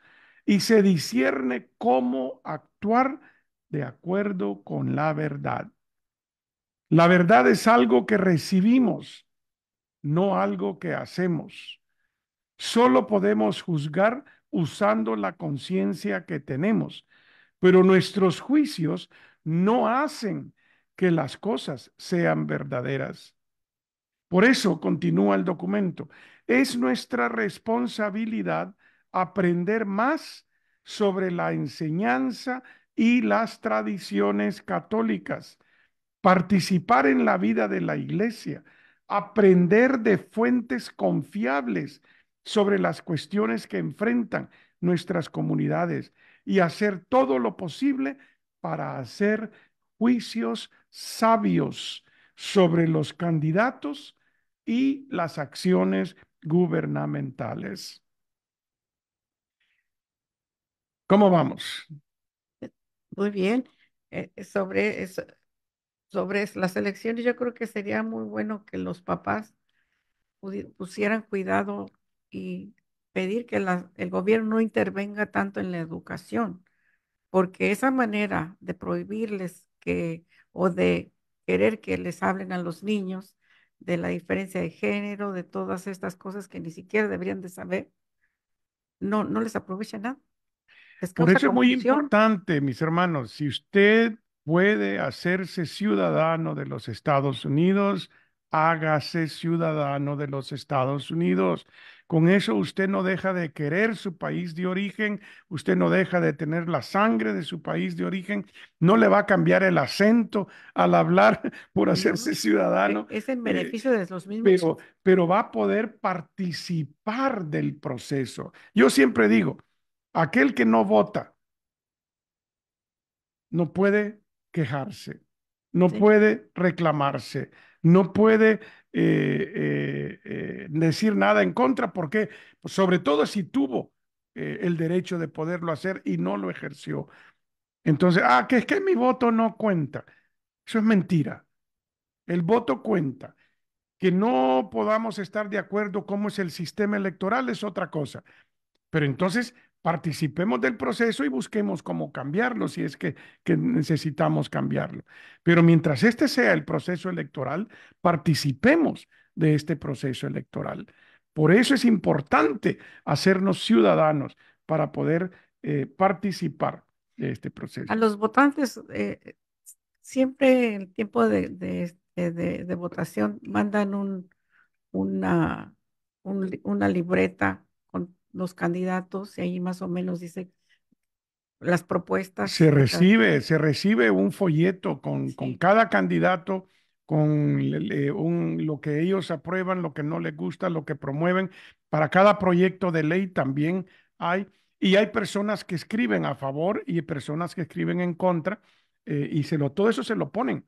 y se discierne cómo actuar de acuerdo con la verdad. La verdad es algo que recibimos, no algo que hacemos. Solo podemos juzgar usando la conciencia que tenemos, pero nuestros juicios no hacen que las cosas sean verdaderas. Por eso, continúa el documento, es nuestra responsabilidad aprender más sobre la enseñanza y las tradiciones católicas, participar en la vida de la Iglesia, aprender de fuentes confiables sobre las cuestiones que enfrentan nuestras comunidades y hacer todo lo posible para hacer juicios sabios sobre los candidatos y las acciones gubernamentales. ¿Cómo vamos? Muy bien. Sobre las elecciones, yo creo que sería muy bueno que los papás pusieran cuidado y pedir que el gobierno no intervenga tanto en la educación, porque esa manera de prohibirles que o de querer que les hablen a los niños de la diferencia de género, de todas estas cosas que ni siquiera deberían de saber, no les aprovecha nada. Por eso es muy importante, mis hermanos, si usted puede hacerse ciudadano de los Estados Unidos, hágase ciudadano de los Estados Unidos. Con eso usted no deja de querer su país de origen, usted no deja de tener la sangre de su país de origen, no le va a cambiar el acento al hablar por hacerse ciudadano. Es en beneficio de los mismos. Pero va a poder participar del proceso. Yo siempre digo, aquel que no vota no puede quejarse, no puede reclamarse, no puede decir nada en contra, porque sobre todo si tuvo el derecho de poderlo hacer y no lo ejerció. Entonces, que es que mi voto no cuenta. Eso es mentira. El voto cuenta. Que no podamos estar de acuerdo cómo es el sistema electoral es otra cosa. Pero entonces participemos del proceso y busquemos cómo cambiarlo si es que necesitamos cambiarlo. Pero mientras este sea el proceso electoral, participemos de este proceso electoral. Por eso es importante hacernos ciudadanos para poder participar de este proceso. A los votantes, siempre en el tiempo de votación mandan una libreta con los candidatos y ahí más o menos dice las propuestas. Se recibe un folleto con cada candidato, con lo que ellos aprueban, lo que no les gusta, lo que promueven. Para cada proyecto de ley también hay, y hay personas que escriben a favor y personas que escriben en contra, y todo eso se lo ponen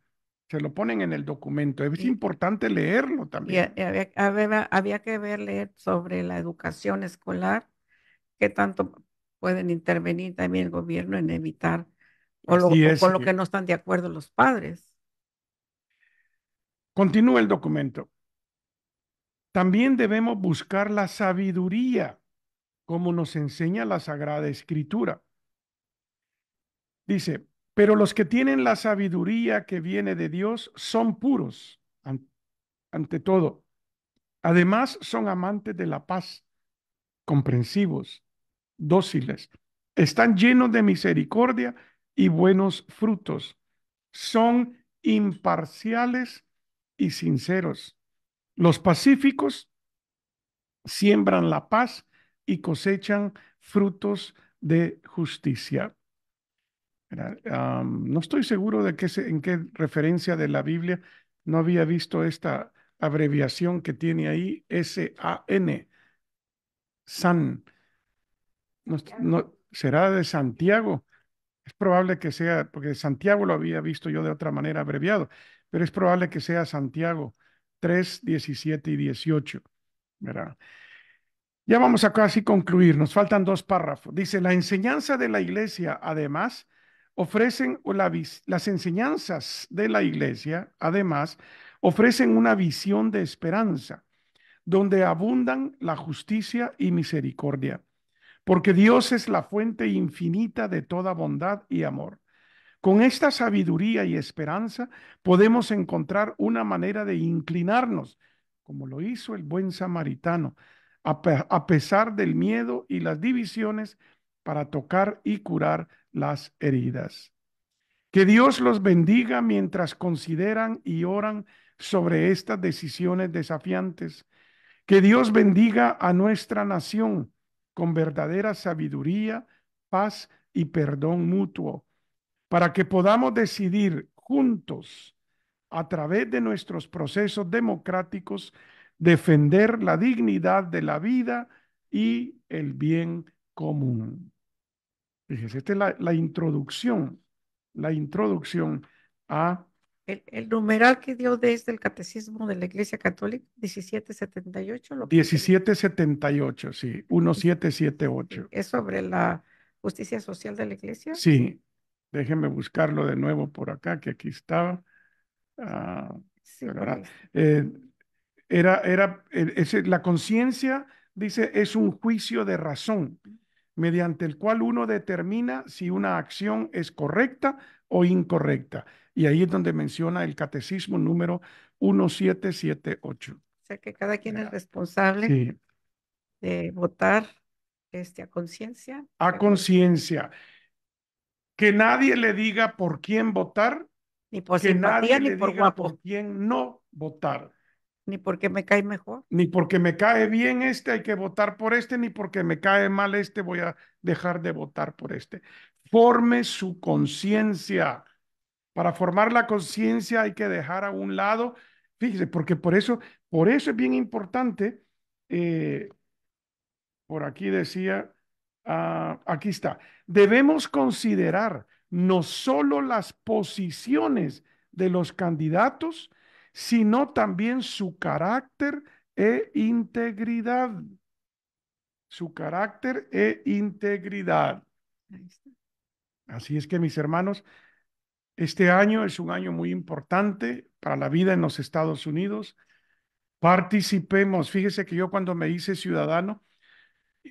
en el documento. Es importante leerlo también. Y había que leer sobre la educación escolar, qué tanto pueden intervenir también el gobierno en evitar con lo que no están de acuerdo los padres. Continúa el documento. También debemos buscar la sabiduría, como nos enseña la Sagrada Escritura. Dice: pero los que tienen la sabiduría que viene de Dios son puros ante todo. Además, son amantes de la paz, comprensivos, dóciles. Están llenos de misericordia y buenos frutos. Son imparciales y sinceros. Los pacíficos siembran la paz y cosechan frutos de justicia. No estoy seguro de en qué referencia de la Biblia no había visto esta abreviación que tiene ahí, S-A-N, San. No, ¿será de Santiago? Es probable que sea, porque Santiago lo había visto yo de otra manera abreviado, pero es probable que sea Santiago 3, 17 y 18. ¿Verdad? Ya vamos a casi concluir, nos faltan dos párrafos. Dice: la enseñanza de la iglesia, además, las enseñanzas de la iglesia, además, ofrecen una visión de esperanza, donde abundan la justicia y misericordia, porque Dios es la fuente infinita de toda bondad y amor. Con esta sabiduría y esperanza podemos encontrar una manera de inclinarnos, como lo hizo el buen samaritano, a pesar del miedo y las divisiones, para tocar y curar las heridas. Que Dios los bendiga mientras consideran y oran sobre estas decisiones desafiantes. Que Dios bendiga a nuestra nación con verdadera sabiduría, paz y perdón mutuo, para que podamos decidir juntos, a través de nuestros procesos democráticos, defender la dignidad de la vida y el bien común. Fíjese, esta es la introducción a El numeral que dio desde el Catecismo de la Iglesia Católica, 1778. 1778, sí, 1778. ¿Es sobre la justicia social de la Iglesia? Sí, déjenme buscarlo de nuevo por acá, que aquí estaba. Sí, la conciencia, dice, es un juicio de razón, mediante el cual uno determina si una acción es correcta o incorrecta. Y ahí es donde menciona el catecismo número 1778. O sea que cada quien es responsable de votar a conciencia. A conciencia. Que nadie le diga por quién votar, ni por simpatía, ni por guapo. Por quién no votar. Ni porque me cae mejor. Ni porque me cae bien hay que votar por ni porque me cae mal voy a dejar de votar por . Forme su conciencia. Para formar la conciencia hay que dejar a un lado, fíjese, porque por eso es bien importante, por aquí decía, aquí está, debemos considerar no solo las posiciones de los candidatos, sino también su carácter e integridad. Su carácter e integridad. Así es que, mis hermanos, este año es un año muy importante para la vida en los Estados Unidos. Participemos. Fíjese que yo, cuando me hice ciudadano,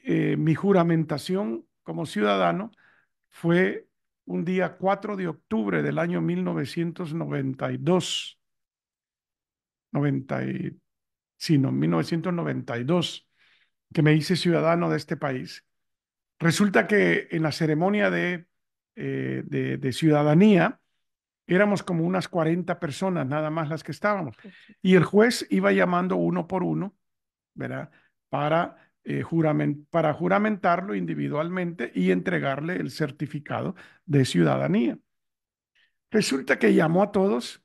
mi juramentación como ciudadano fue un día 4 de octubre del año 1992, que me hice ciudadano de este país. Resulta que en la ceremonia de ciudadanía, éramos como unas 40 personas, nada más las que estábamos. Y el juez iba llamando uno por uno, ¿verdad? Para juramentarlo individualmente y entregarle el certificado de ciudadanía. Resulta que llamó a todos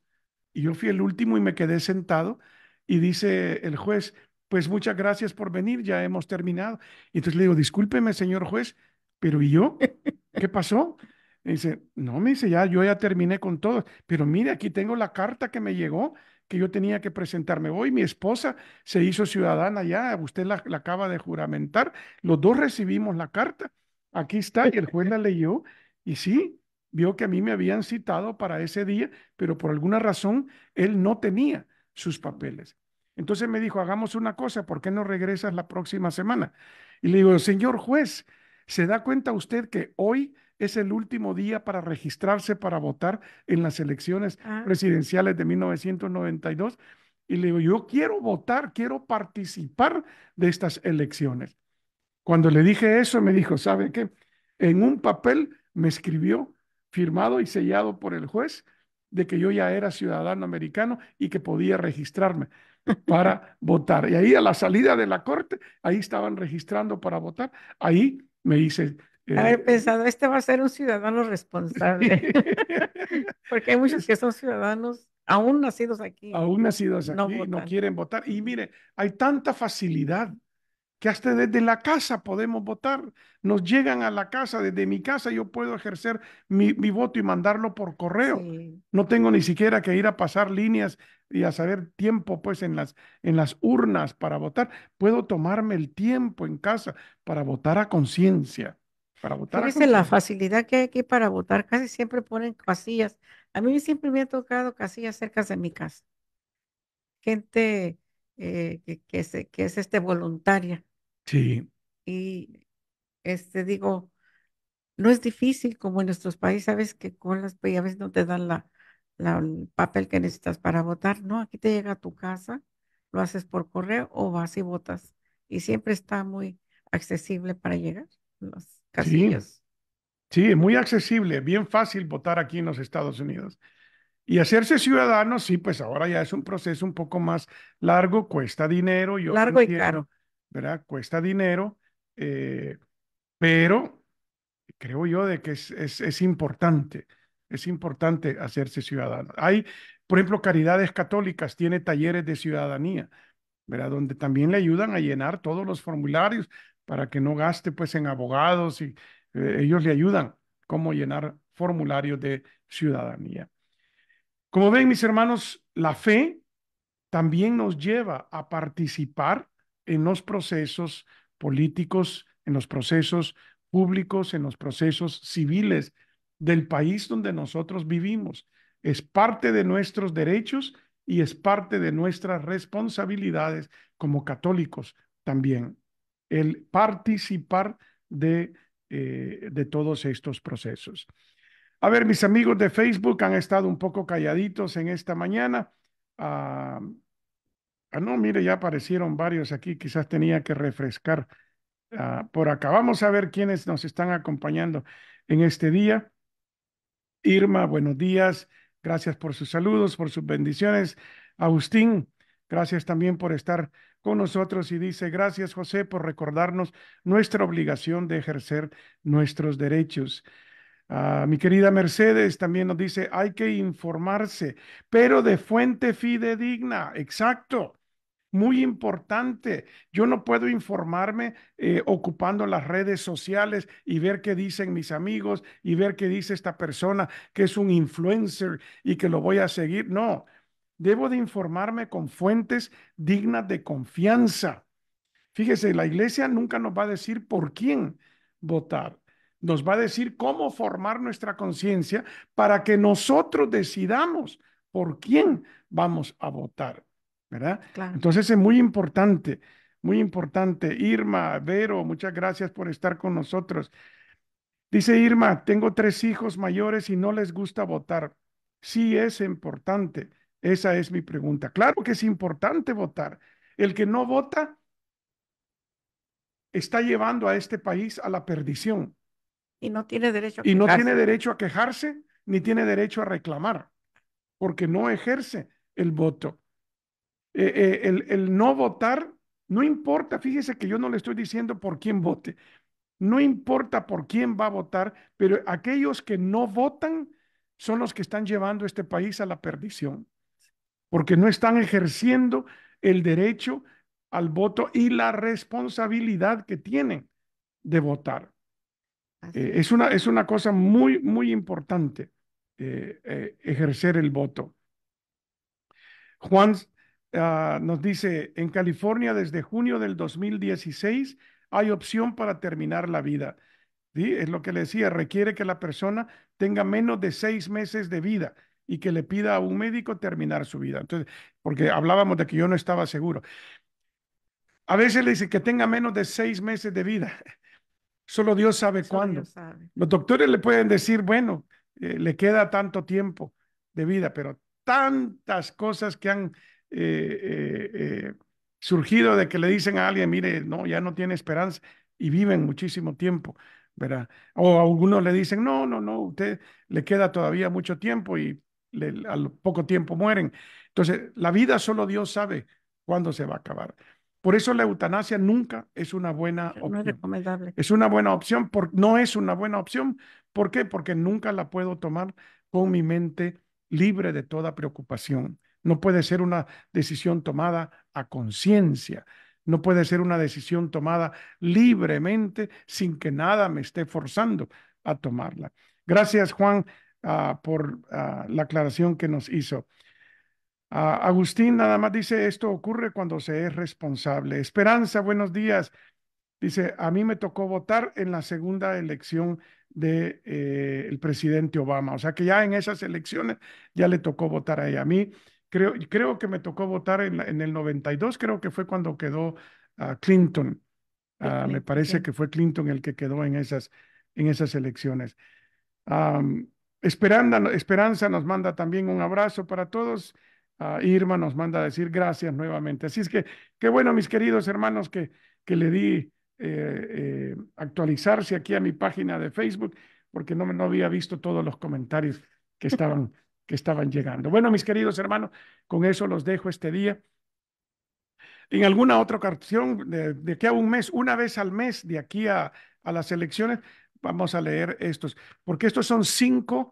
y yo fui el último y me quedé sentado. Y dice el juez, pues muchas gracias por venir, ya hemos terminado. Y entonces le digo, discúlpeme, señor juez, pero ¿y yo? ¿Qué pasó? Y dice, no, me dice, yo ya terminé con todo, pero mire, aquí tengo la carta que me llegó, que yo tenía que presentarme hoy, mi esposa se hizo ciudadana ya, usted la acaba de juramentar, los dos recibimos la carta, aquí está, y el juez la leyó, y sí, vio que a mí me habían citado para ese día, pero por alguna razón, él no tenía sus papeles. Entonces me dijo, hagamos una cosa, ¿por qué no regresas la próxima semana? Y le digo, señor juez, ¿se da cuenta usted que hoy es el último día para registrarse para votar en las elecciones presidenciales de 1992? Y le digo, yo quiero votar, quiero participar de estas elecciones. Cuando le dije eso, me dijo, ¿sabe qué? En un papel me escribió, firmado y sellado por el juez, de que yo ya era ciudadano americano y que podía registrarme para votar. Y ahí, a la salida de la corte, ahí estaban registrando para votar. Ahí me hice... Haber pensado, va a ser un ciudadano responsable. Porque hay muchos que son ciudadanos aún nacidos aquí. Aún nacidos aquí, no quieren votar. Y mire, hay tanta facilidad que hasta desde la casa podemos votar. Nos llegan a la casa, desde mi casa yo puedo ejercer mi voto y mandarlo por correo. Sí. No tengo ni siquiera que ir a pasar líneas y a saber tiempo pues en las urnas para votar. Puedo tomarme el tiempo en casa para votar a conciencia. Fíjense la facilidad que hay aquí para votar. Casi siempre ponen casillas. A mí siempre me han tocado casillas cerca de mi casa. Gente que es voluntaria. Sí. Y digo, no es difícil como en nuestros países, sabes que con las llaves no te dan el papel que necesitas para votar. No, aquí te llega a tu casa, lo haces por correo o vas y votas. Y siempre está muy accesible para llegar. Casillas. Sí, es muy accesible, bien fácil votar aquí en los Estados Unidos. Y hacerse ciudadano, sí, pues ahora ya es un proceso un poco más largo, cuesta dinero. Largo y caro. ¿Verdad? Cuesta dinero, pero creo yo de que es importante hacerse ciudadano. Hay, por ejemplo, Caridades Católicas tiene talleres de ciudadanía, ¿verdad? Donde también le ayudan a llenar todos los formularios, para que no gaste pues en abogados y ellos le ayudan cómo llenar formularios de ciudadanía. Como ven, mis hermanos, la fe también nos lleva a participar en los procesos políticos, en los procesos públicos, en los procesos civiles del país donde nosotros vivimos. Es parte de nuestros derechos y es parte de nuestras responsabilidades como católicos también, el participar de todos estos procesos. A ver, mis amigos de Facebook han estado un poco calladitos en esta mañana. No, mire, ya aparecieron varios aquí, quizás tenía que refrescar por acá. Vamos a ver quiénes nos están acompañando en este día. Irma, buenos días. Gracias por sus saludos, por sus bendiciones. Agustín, gracias también por estar con nosotros. Y dice, gracias, José, por recordarnos nuestra obligación de ejercer nuestros derechos. Mi querida Mercedes también nos dice, hay que informarse, pero de fuente fidedigna. Exacto. Muy importante. Yo no puedo informarme ocupando las redes sociales y ver qué dicen mis amigos y ver qué dice esta persona que es un influencer y que lo voy a seguir. No, debo de informarme con fuentes dignas de confianza. Fíjese, la Iglesia nunca nos va a decir por quién votar. Nos va a decir cómo formar nuestra conciencia para que nosotros decidamos por quién vamos a votar, ¿verdad? Claro. Entonces es muy importante, muy importante. Irma, Vero, muchas gracias por estar con nosotros. Dice Irma, tengo 3 hijos mayores y no les gusta votar. ¿Sí es importante? Esa es mi pregunta. Claro que es importante votar. El que no vota está llevando a este país a la perdición. Y no tiene derecho a quejarse. Y no tiene derecho a quejarse, ni tiene derecho a reclamar, porque no ejerce el voto. El no votar, no importa, fíjese que yo no le estoy diciendo por quién vote, no importa por quién va a votar, pero aquellos que no votan son los que están llevando este país a la perdición, porque no están ejerciendo el derecho al voto y la responsabilidad que tienen de votar. Es una cosa muy, muy importante ejercer el voto. Juan nos dice, en California desde junio del 2016 hay opción para terminar la vida. ¿Sí? Es lo que le decía, requiere que la persona tenga menos de 6 meses de vida y que le pida a un médico terminar su vida. Entonces, porque hablábamos de que yo no estaba seguro. A veces le dicen que tenga menos de 6 meses de vida. Solo Dios sabe cuándo. Dios sabe. Los doctores le pueden decir, bueno, le queda tanto tiempo de vida, pero tantas cosas que han surgido de que le dicen a alguien, mire, no, ya no tiene esperanza y viven muchísimo tiempo, ¿verdad? O a algunos le dicen, no, no, no, usted le queda todavía mucho tiempo y al poco tiempo mueren. Entonces, la vida solo Dios sabe cuándo se va a acabar. Por eso la eutanasia nunca es una buena opción. No es recomendable. Es una buena opción, no es una buena opción. ¿Por qué? Porque nunca la puedo tomar con mi mente libre de toda preocupación. No puede ser una decisión tomada a conciencia. No puede ser una decisión tomada libremente sin que nada me esté forzando a tomarla. Gracias, Juan, por la aclaración que nos hizo. Agustín nada más dice, esto ocurre cuando se es responsable. Esperanza, buenos días. Dice, a mí me tocó votar en la segunda elección del presidente Obama. O sea que ya en esas elecciones ya le tocó votar a ella. A mí creo que me tocó votar en el 92, creo que fue cuando quedó Clinton. Me parece que fue Clinton el que quedó en esas elecciones. Esperanza nos manda también un abrazo para todos. Irma nos manda a decir gracias nuevamente. Así es que, qué bueno, mis queridos hermanos, que le di actualizarse aquí a mi página de Facebook, porque no había visto todos los comentarios que estaban llegando. Bueno, mis queridos hermanos, con eso los dejo este día. En alguna otra ocasión, de aquí a un mes, una vez al mes, de aquí a las elecciones, vamos a leer estos, porque estos son cinco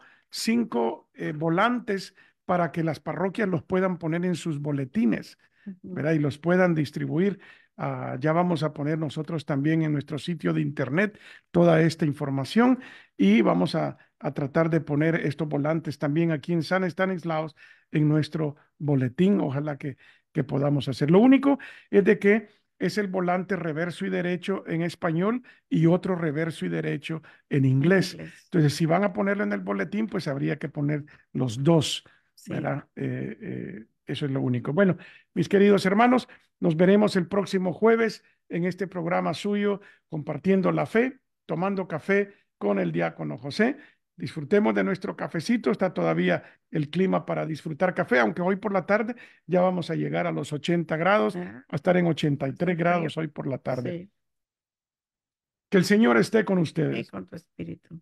volantes para que las parroquias los puedan poner en sus boletines, ¿verdad? Y los puedan distribuir. Ya vamos a poner nosotros también en nuestro sitio de internet toda esta información y vamos a a tratar de poner estos volantes también aquí en San Stanislaus en nuestro boletín. Ojalá que podamos hacer. Lo único es de que es el volante reverso y derecho en español y otro reverso y derecho en inglés. Entonces, si van a ponerlo en el boletín, pues habría que poner los dos, sí, ¿verdad? Eso es lo único. Bueno, mis queridos hermanos, nos veremos el próximo jueves en este programa suyo, Compartiendo la Fe, tomando café con el diácono José. Disfrutemos de nuestro cafecito, está todavía el clima para disfrutar café, aunque hoy por la tarde ya vamos a llegar a los 80 grados, va a estar en 83 grados hoy por la tarde. Sí. Que el Señor esté con ustedes. Y con tu espíritu.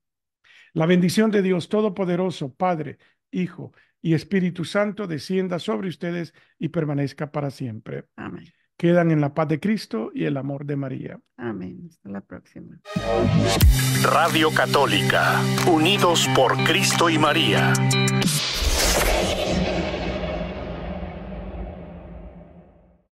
La bendición de Dios Todopoderoso, Padre, Hijo y Espíritu Santo, descienda sobre ustedes y permanezca para siempre. Amén. Quedan en la paz de Cristo y el amor de María. Amén. Hasta la próxima. Radio Católica, unidos por Cristo y María.